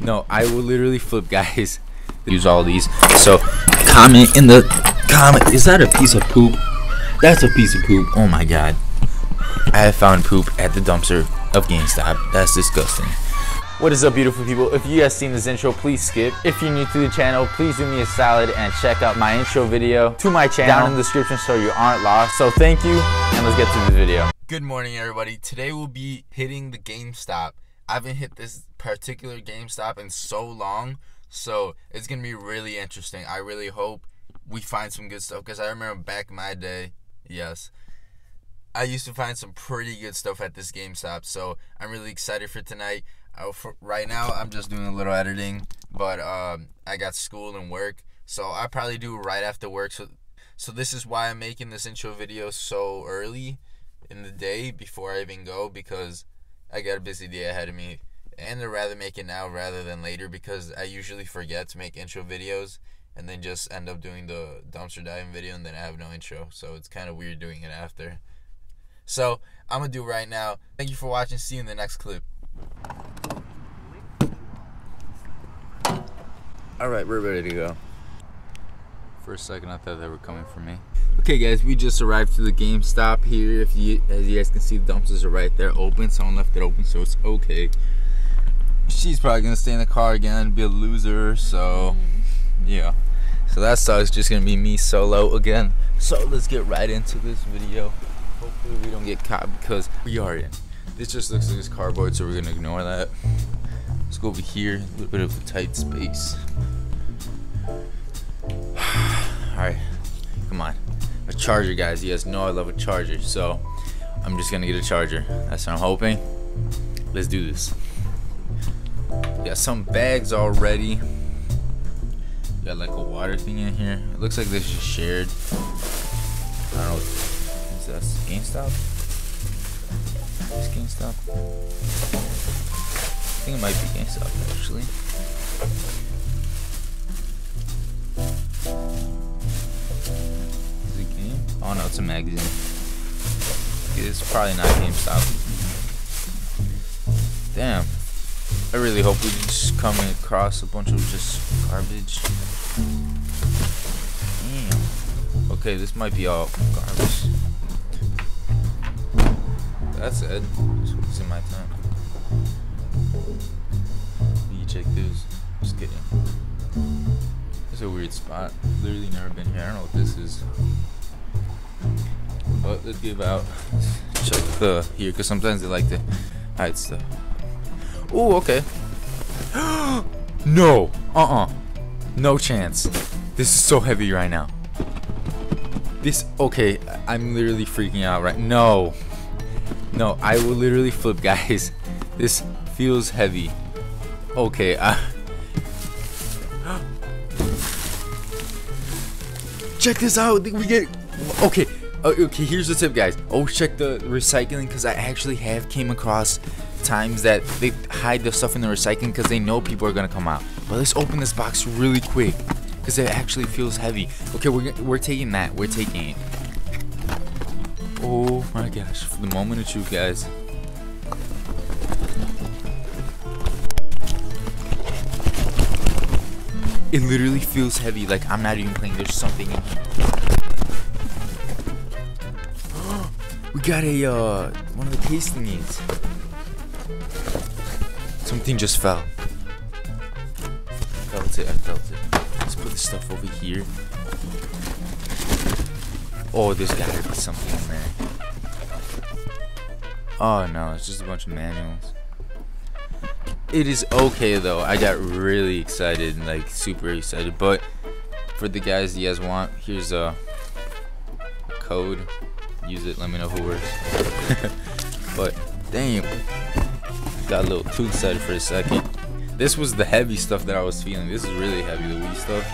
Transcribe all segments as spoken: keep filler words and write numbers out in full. No, I will literally flip, guys. Use all these. So comment in the comment. Is that a piece of poop? That's a piece of poop. Oh my god. I have found poop at the dumpster of GameStop. That's disgusting. What is up, beautiful people? If you guys seen this intro, please skip. If you're new to the channel, please do me a solid and check out my intro video to my channel down in the description so you aren't lost. So thank you, and let's get to the video. Good morning, everybody. Today we'll be hitting the GameStop. I haven't hit this particular GameStop in so long, so it's gonna be really interesting. I really hope we find some good stuff, because I remember back in my day, yes, I used to find some pretty good stuff at this GameStop, so I'm really excited for tonight. Uh, for right now, I'm just doing a little editing, but um, I got school and work, so I probably do right after work. So, so this is why I'm making this intro video so early in the day before I even go, because I got a busy day ahead of me, and I'd rather make it now rather than later, because I usually forget to make intro videos and then just end up doing the dumpster diving video and then I have no intro, so it's kind of weird doing it after. So I'm gonna do right now. Thank you for watching. See you in the next clip. Alright, we're ready to go. For a second I thought they were coming for me. Okay guys, we just arrived to the GameStop here. If you as you guys can see, the dumpsters are right there open. Someone left it open, so it's okay. She's probably gonna stay in the car again, be a loser, so yeah. So that sucks, just gonna be me solo again. So let's get right into this video. Hopefully we don't get caught, because we are in. This just looks like it's cardboard, so we're gonna ignore that. Let's go over here, a little bit of a tight space. Alright, come on. A charger, guys. You guys know I love a charger, so I'm just gonna get a charger. That's what I'm hoping. Let's do this. We got some bags already. We got like a water thing in here. It looks like this is shared. I don't know. Is that GameStop? Is this GameStop? I think it might be GameStop actually. Is it game? Oh no, it's a magazine. It's probably not GameStop. Damn. I really hope we just come across a bunch of just garbage. Damn. Okay, this might be all garbage. That's it. That's what's in my time. You check this. Just kidding. It's a weird spot. Literally never been here. I don't know what this is. But let's give out. Check the here, because sometimes they like to hide stuff. Oh, okay. No. Uh-uh. No chance. This is so heavy right now. This. Okay. I'm literally freaking out right. No. No. I will literally flip, guys. This feels heavy. Okay, uh, check this out. We get okay. Okay, here's the tip, guys. Always check the recycling, because I actually have came across times that they hide the stuff in the recycling because they know people are gonna come out. But let's open this box really quick, because it actually feels heavy. Okay, we're we're taking that. We're taking it. Oh my gosh! For the moment of truth, guys. It literally feels heavy, like I'm not even playing. There's something in here. We got a, uh, one of the case thingies. Something just fell. I felt it, I felt it. Let's put this stuff over here. Oh, there's gotta be something in there. Oh no, it's just a bunch of manuals. It is okay though. I got really excited, like super excited. But for the guys you guys want, here's a code. Use it. Let me know who works. But damn, got a little too excited for a second. This was the heavy stuff that I was feeling. This is really heavy, the wee stuff.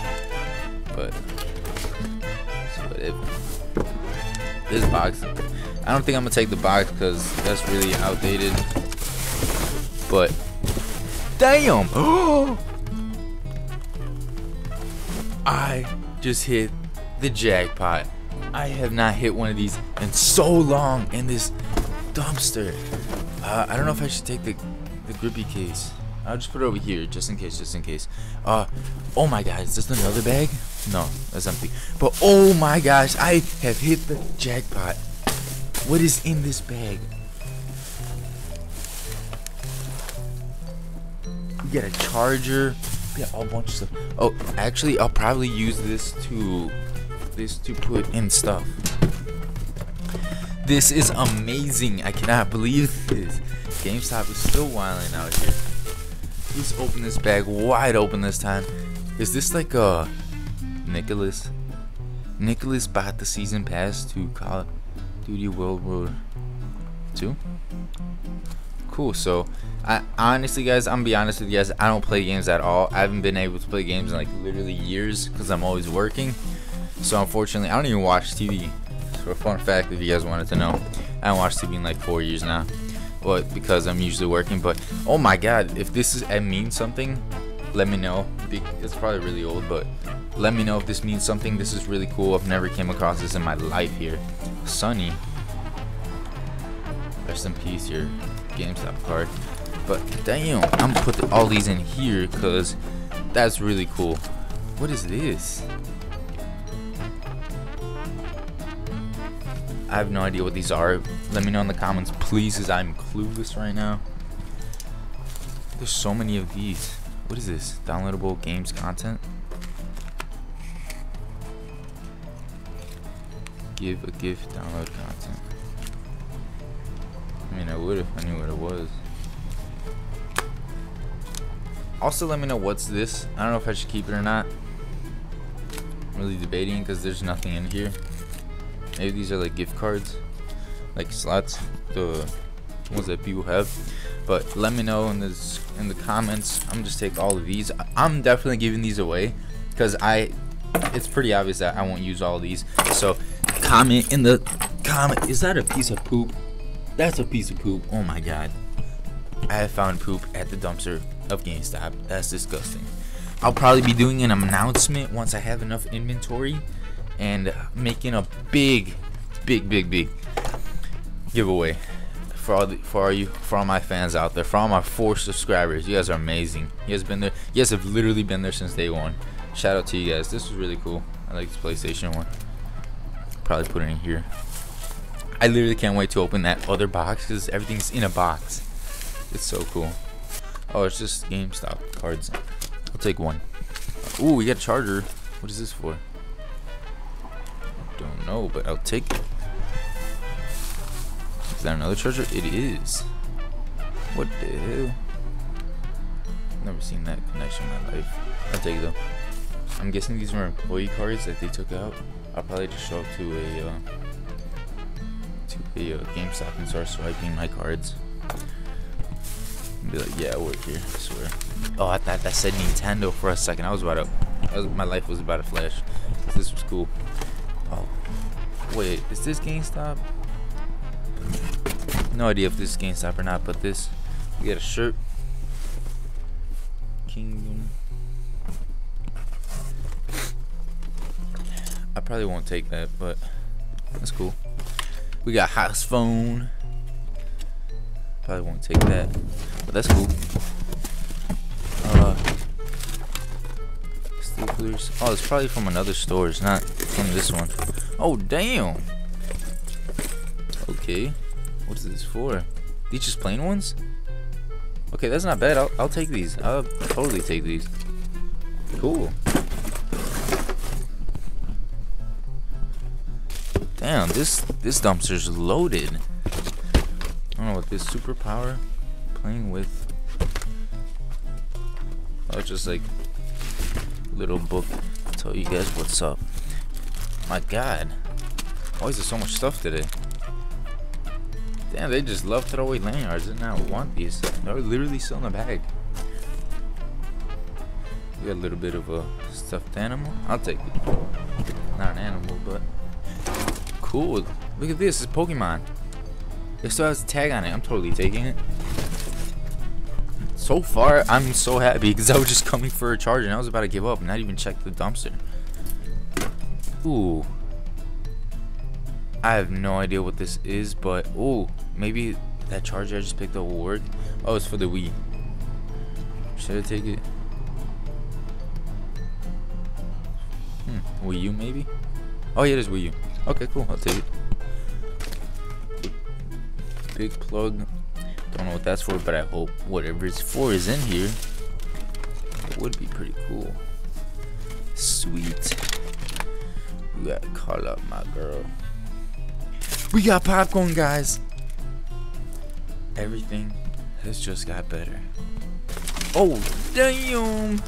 But but it, this box, I don't think I'm gonna take the box because that's really outdated. But damn! Oh! I just hit the jackpot. I have not hit one of these in so long in this dumpster. Uh, I don't know if I should take the the grippy case. I'll just put it over here, just in case, just in case. Uh, oh my god, is this another bag? No, that's empty. But oh my gosh, I have hit the jackpot. What is in this bag? We got a charger. We got a bunch of stuff. Oh, actually, I'll probably use this to, this to put in stuff. This is amazing. I cannot believe this. GameStop is still wilding out here. Let's open this bag wide open this time. Is this like a Nicholas? Nicholas bought the season pass to Call of Duty World War Two. Cool. So, I honestly, guys, I'm gonna be honest with you guys. I don't play games at all. I haven't been able to play games in like literally years because I'm always working. So unfortunately, I don't even watch T V. For a fun fact, if you guys wanted to know, I haven't watched T V in like four years now. Well, because I'm usually working, but oh my god, if this is, it means something, let me know. It's probably really old, but let me know if this means something. This is really cool. I've never came across this in my life here. Sunny, rest in peace, your GameStop card. But damn, I'm gonna put all these in here because that's really cool. What is this? I have no idea what these are. Let me know in the comments, please, as I'm clueless right now. There's so many of these. What is this? Downloadable games content? Give a gift, download content. I mean, I would if I knew what it was. Also, let me know what's this. I don't know if I should keep it or not. I'm really debating because there's nothing in here. Maybe these are like gift cards, like slots, the ones that people have. But let me know in this in the comments. I'm just take all of these. I'm definitely giving these away because I it's pretty obvious that I won't use all these. So comment in the comment. Is that a piece of poop? That's a piece of poop. Oh my god, I have found poop at the dumpster of GameStop. That's disgusting. I'll probably be doing an announcement once I have enough inventory and making a big big big big giveaway for all the, for all you for all my fans out there, for all my four subscribers. You guys are amazing. You guys been there. You guys have literally been there since day one. Shout out to you guys. This is really cool. I like this PlayStation one. Probably put it in here. I literally can't wait to open that other box because everything's in a box. It's so cool. Oh, it's just GameStop cards. I'll take one. Ooh, we got a charger. What is this for? Don't know, but I'll take it. Is that another charger? It is. What the hell? Never seen that connection in my life. I'll take it though. I'm guessing these were employee cards that they took out. I'll probably just show up to a uh, to a uh, GameStop and start swiping my cards. And be like, yeah, I work here. I swear. Oh, I thought that said Nintendo for a second. I was about to. I was, my life was about to flash. This was cool. Oh, wait, is this GameStop? No idea if this is GameStop or not, but this, we got a shirt. Kingdom. I probably won't take that, but that's cool. We got house phone. Probably won't take that, but that's cool. Uh, staplers. Oh, it's probably from another store. It's not from this one. Oh, damn. Okay. What is this for? These just plain ones? Okay, that's not bad. I'll, I'll take these. I'll totally take these. Cool. Damn, this, this dumpster's loaded. I don't know what this superpower playing with. Oh, it's just like little book. I'll tell you guys what's up. My god. Why is there so much stuff today? Damn, they just love throwaway lanyards. I did not want these. They were literally still in the bag. We got a little bit of a stuffed animal. I'll take it. Not an animal, but cool. Look at this. It's Pokemon. It still has a tag on it. I'm totally taking it. So far, I'm so happy because I was just coming for a charger and I was about to give up and not even check the dumpster. Ooh, I have no idea what this is, but ooh, maybe that charger I just picked up will work. Oh, it's for the Wii. Should I take it? Hmm, Wii U maybe? Oh yeah, it is Wii U. Okay, cool, I'll take it. Big plug. Don't know what that's for, but I hope whatever it's for is in here. It would be pretty cool. Sweet. We gotta call up my girl. We got popcorn, guys. Everything has just got better. Oh, damn.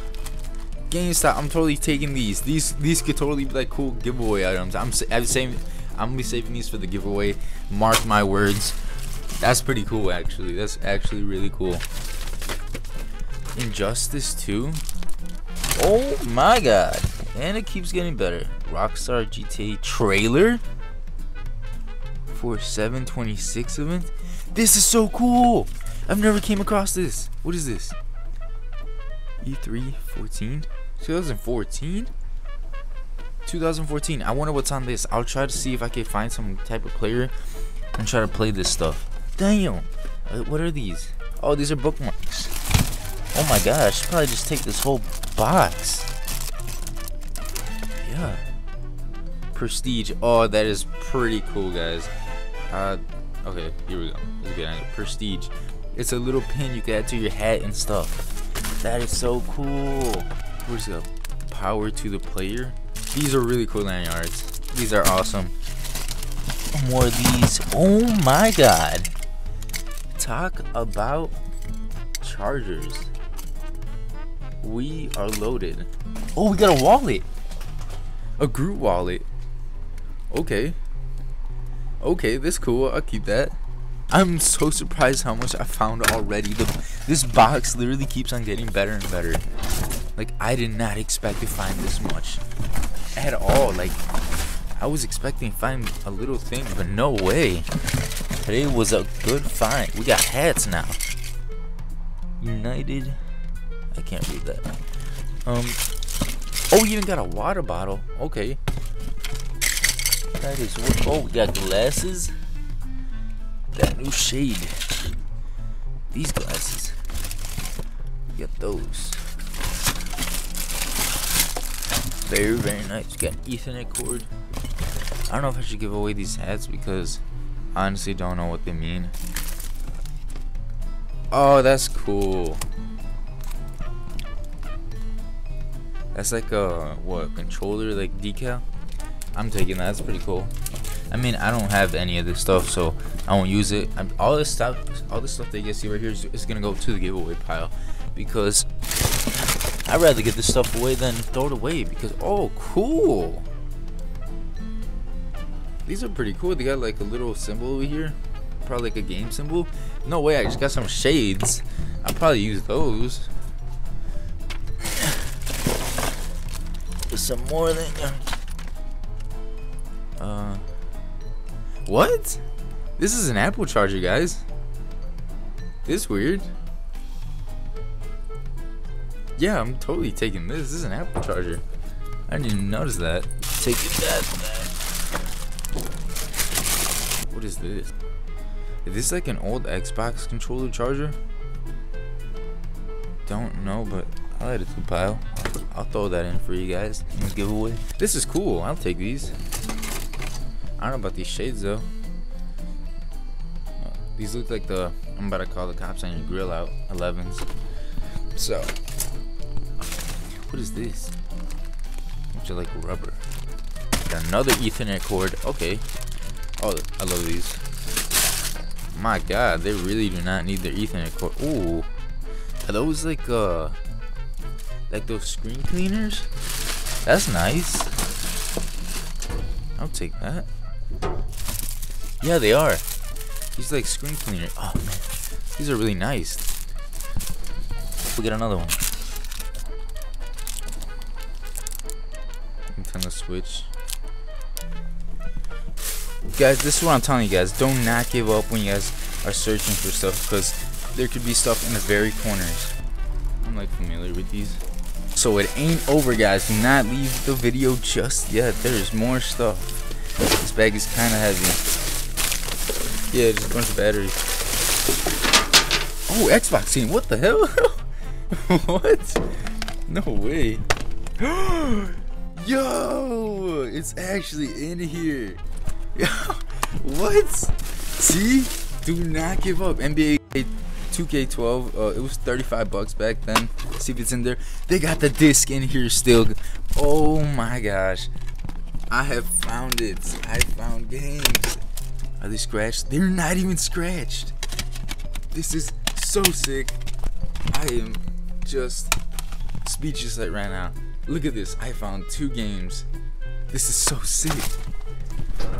GameStop, I'm totally taking these. These these could totally be like cool giveaway items. I'm I'm saving I'm gonna be saving these for the giveaway. Mark my words. That's pretty cool, actually. That's actually really cool. Injustice two. Oh my god. And it keeps getting better. Rockstar G T A trailer for seven twenty-six event. This is so cool. I've never came across this. What is this? E three fourteen? twenty fourteen? twenty fourteen. I wonder what's on this. I'll try to see if I can find some type of player and try to play this stuff. Damn. What are these? Oh, these are bookmarks. Oh my gosh. I should probably just take this whole box. Yeah. Prestige. Oh, that is pretty cool, guys. Uh, okay, here we go. Let's get on it. Prestige. It's a little pin you can add to your hat and stuff. That is so cool. Where's the power to the player? These are really cool lanyards arts. These are awesome. More of these. Oh my god. Talk about chargers. We are loaded. Oh, we got a wallet. A Groot wallet. Okay. Okay, this cool. I'll keep that. I'm so surprised how much I found already. The, this box literally keeps on getting better and better. Like, I did not expect to find this much at all. Like, I was expecting to find a little thing, but no way. Today was a good find. We got hats now. United. I can't read that. Um. Oh, we even got a water bottle. Okay. That is what. Oh, we got glasses. That new shade. These glasses. Get those. Very, very nice. Got an Ethernet cord. I don't know if I should give away these hats because I honestly don't know what they mean. Oh, that's cool. That's like a what controller, like decal. I'm taking that. That's pretty cool. I mean, I don't have any of this stuff, so I won't use it. I'm, all this stuff, all this stuff that you guys see right here is, is gonna go to the giveaway pile because I'd rather get this stuff away than throw it away. Because oh, cool! These are pretty cool. They got like a little symbol over here, probably like a game symbol. No way! I just got some shades. I'll probably use those. There's some more than uh. What? This is an Apple charger, guys. This is weird. Yeah, I'm totally taking this. This is an Apple charger. I didn't even notice that. Take that. that. What is this? Is this like an old Xbox controller charger? Don't know, but I'll add it to the pile. I'll throw that in for you guys in this giveaway. This is cool. I'll take these. I don't know about these shades though. Oh, these look like the I'm about to call the cops on your grill out elevens. So, what is this? Which are like rubber. Got another Ethernet cord. Okay. Oh, I love these. My God, they really do not need their Ethernet cord. Ooh, are those like uh, like those screen cleaners? That's nice. I'll take that. Yeah, they are. These are like screen cleaner. Oh man, these are really nice. We'll get another one. Nintendo Switch. Guys, this is what I'm telling you guys. Don't not give up when you guys are searching for stuff because there could be stuff in the very corners. I'm like familiar with these. So it ain't over, guys. Do not leave the video just yet. There's more stuff. This bag is kind of heavy. Yeah, just a bunch of batteries. Oh, Xbox team. What the hell? What? No way. Yo, it's actually in here. What? See? Do not give up. N B A two K twelve, uh, it was thirty-five bucks back then. See if it's in there. They got the disc in here still. Oh my gosh. I have found it. I found games. Are they scratched? They're not even scratched. This is so sick. I am just speechless right now. Look at this. I found two games. This is so sick.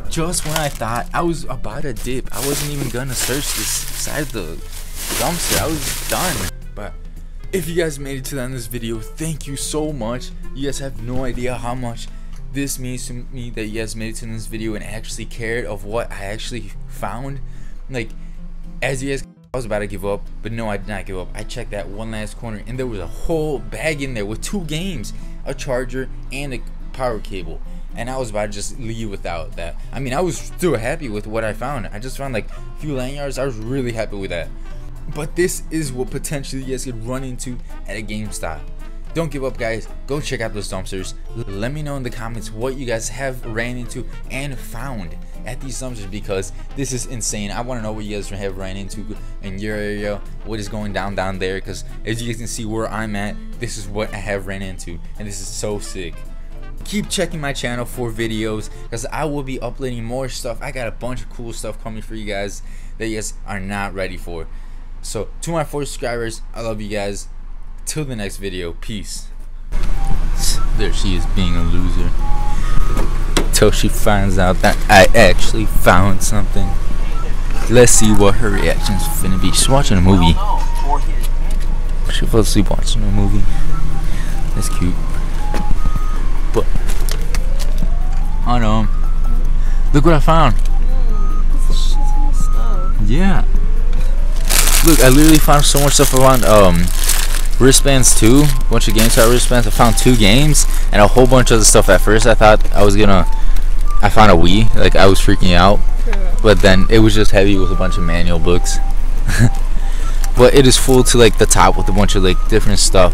Just when I thought I was about to dip, I wasn't even gonna search this side of the dumpster. I was done. But if you guys made it to the end of this video, thank you so much. You guys have no idea how much this means to me that you guys made it to this video and actually cared of what I actually found. Like, as you guys, I was about to give up, but no, I did not give up. I checked that one last corner and there was a whole bag in there with two games, a charger and a power cable. And I was about to just leave without that. I mean, I was still happy with what I found. I just found like a few lanyards. I was really happy with that. But this is what potentially you guys could run into at a GameStop. Don't give up, guys. Go check out those dumpsters. Let me know in the comments what you guys have ran into and found at these dumpsters, because this is insane. I want to know what you guys have ran into in your area, what is going down down there, because as you guys can see where I'm at, this is what I have ran into, and this is so sick. Keep checking my channel for videos, because I will be uploading more stuff. I got a bunch of cool stuff coming for you guys that you guys are not ready for. So to my four subscribers, I love you guys. Till the next video, peace. There she is being a loser. Till she finds out that I actually found something. Let's see what her reaction's finna be. She's watching a movie. She fell asleep watching a movie. That's cute. But, I don't know. Look what I found. This shit's all stuff. Yeah. Look, I literally found so much stuff around, um, wristbands too, a bunch of GameStop wristbands. I found two games and a whole bunch of other stuff. At first I thought I was gonna, I found a Wii, like I was freaking out, yeah. But then it was just heavy with a bunch of manual books. But it is full to like the top with a bunch of like different stuff.